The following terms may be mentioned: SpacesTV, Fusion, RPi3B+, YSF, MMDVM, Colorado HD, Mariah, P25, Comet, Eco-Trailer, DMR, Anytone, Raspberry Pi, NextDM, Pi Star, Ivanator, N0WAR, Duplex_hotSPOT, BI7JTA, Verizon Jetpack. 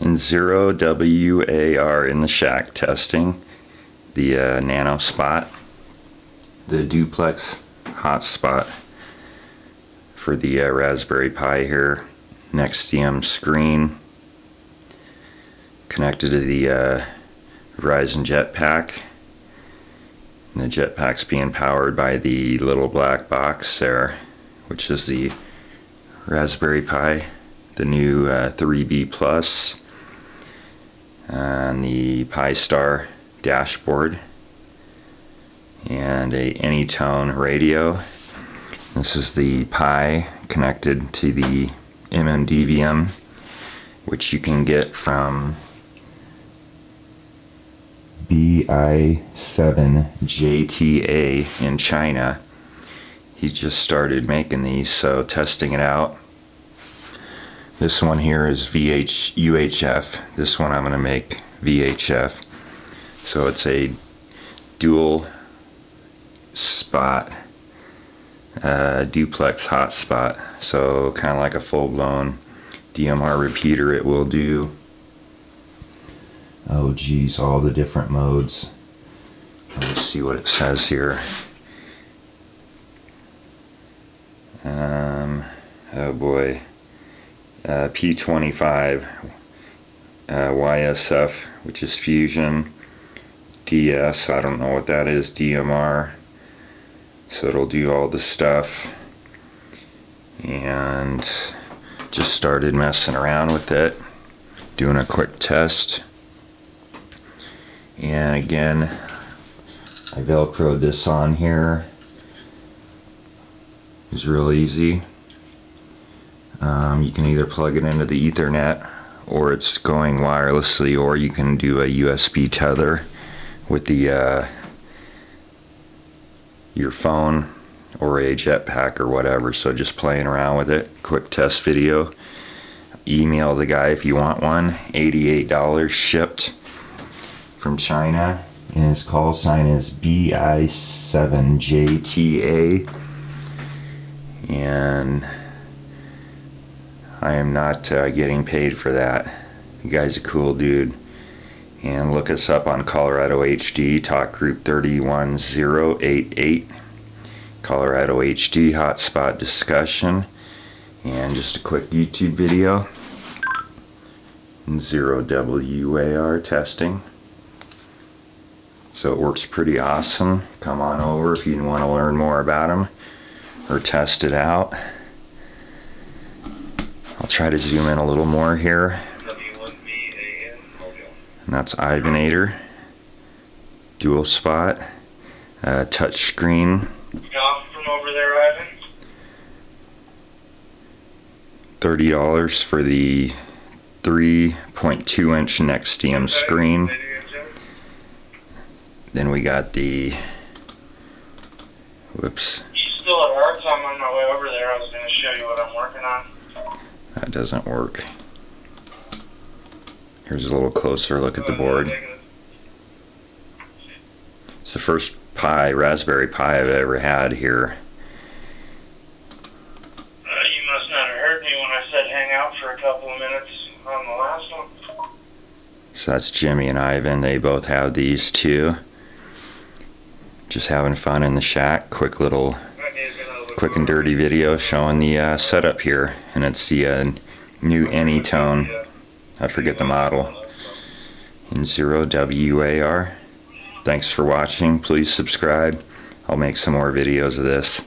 and 0WAR in the shock testing, the nano spot, the duplex hotspot for the Raspberry Pi here. NextDM screen connected to the Verizon Jetpack. And the Jetpack's being powered by the little black box there, which is the Raspberry Pi, the new 3B Plus, on the Pi Star dashboard, and a Anytone radio. This is the Pi connected to the MMDVM, which you can get from BI7JTA in China. He just started making these, so testing it out. This one here is UHF. This one I'm going to make VHF. So it's a dual spot duplex hotspot. So kind of like a full-blown DMR repeater. It will do, oh geez, all the different modes. Let me see what it says here. Oh boy, P25, YSF, which is Fusion, DS, I don't know what that is, DMR, so it'll do all the stuff. And just started messing around with it, doing a quick test. And again, I velcroed this on here. It's real easy. You can either plug it into the Ethernet, or it's going wirelessly, or you can do a USB tether with the your phone or a Jetpack or whatever. So just playing around with it, quick test video. Email the guy if you want one. $88 shipped from China, and his call sign is BI7JTA. And I am not getting paid for that. The guy's a cool dude. And look us up on Colorado HD, talk group 31088, Colorado HD hotspot discussion. And just a quick YouTube video, 0WAR testing. So it works pretty awesome. Come on over if you want to learn more about them or test it out. I'll try to zoom in a little more here. And that's Ivanator, dual spot, touch screen. From over there, Ivan. $30 for the 3.2-inch NextDM screen. Then we got the, whoops. He's still at our time on my way over there. I was going to show you what I'm working on. That doesn't work. Here's a little closer look at the board. It's the first Pi, Raspberry Pi, I've ever had here. You must not have heard me when I said hang out for a couple of minutes on the last one. So that's Jimmy and Ivan. They both have these too. Just having fun in the shack. Quick little, quick and dirty video showing the setup here. And it's the new Anytone. I forget the model. N0WAR. Thanks for watching. Please subscribe. I'll make some more videos of this.